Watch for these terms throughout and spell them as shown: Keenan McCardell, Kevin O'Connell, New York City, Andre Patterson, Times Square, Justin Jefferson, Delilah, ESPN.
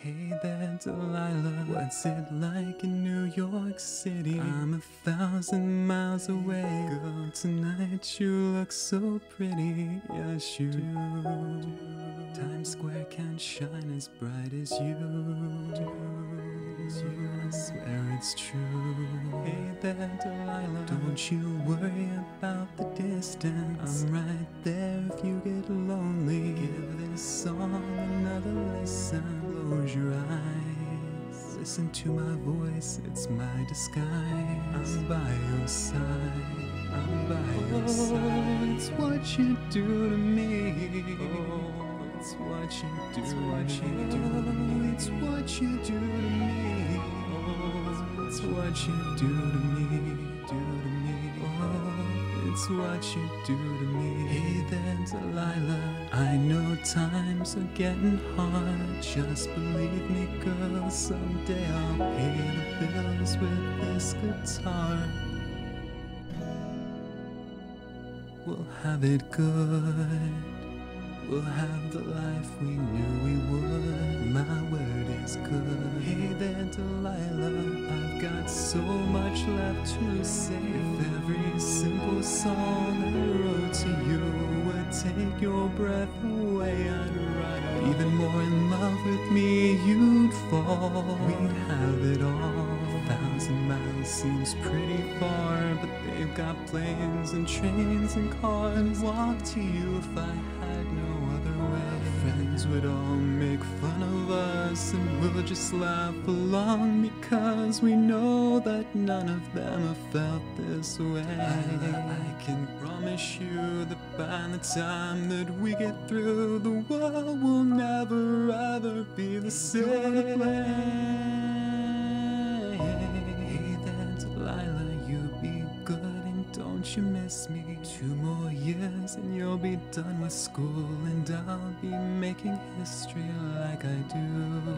Hey there, Delilah, what's it like in New York City? I'm 1,000 miles away. Girl, tonight you look so pretty. Yes, you do. Times Square can't shine as bright as you do. I swear it's true. Hey there, Delilah, don't you worry about the distance. I'm right there if you get lonely. Give this song another listen. Close your eyes, listen to my voice, it's my disguise. I'm by your side, I'm by your side. Oh, it's what you do to me. Oh, it's what you do, it's what you do. Oh, it's what you do to me. Oh, it's what you do to me, do to me. Oh, it's what you do to me. Hey there, Delilah, I know times are getting hard. Just believe me, girl, someday I'll pay the bills with this guitar. We'll have it good. We'll have the life we knew we would. My word is good. Hey there, Delilah, I've got so much left to say. If every simple song I wrote to you take your breath away, I'd run up. Even more in love with me, you'd fall. We'd have it all. 1,000 miles seems pretty far, but they've got planes and trains and cars. I'd walk to you if I had no other way. Friends would all make fun of us, and we'll just laugh along because we know that none of them have felt this way. I can promise you that by the time that we get through, the world will never ever be the same. Hey there, Delilah, you be good and don't you miss me. 2 more years and you'll be done with school, and I'll be making history like I do.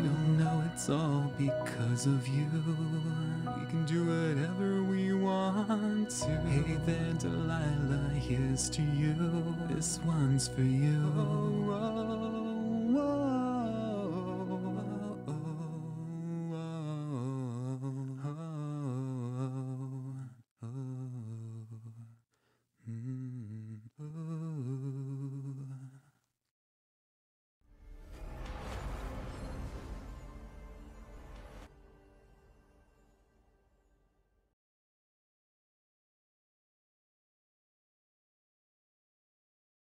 You'll know it's all because of you. We can do whatever we want to. Hey there, Delilah, here's to you. This one's for you. Oh, oh, oh.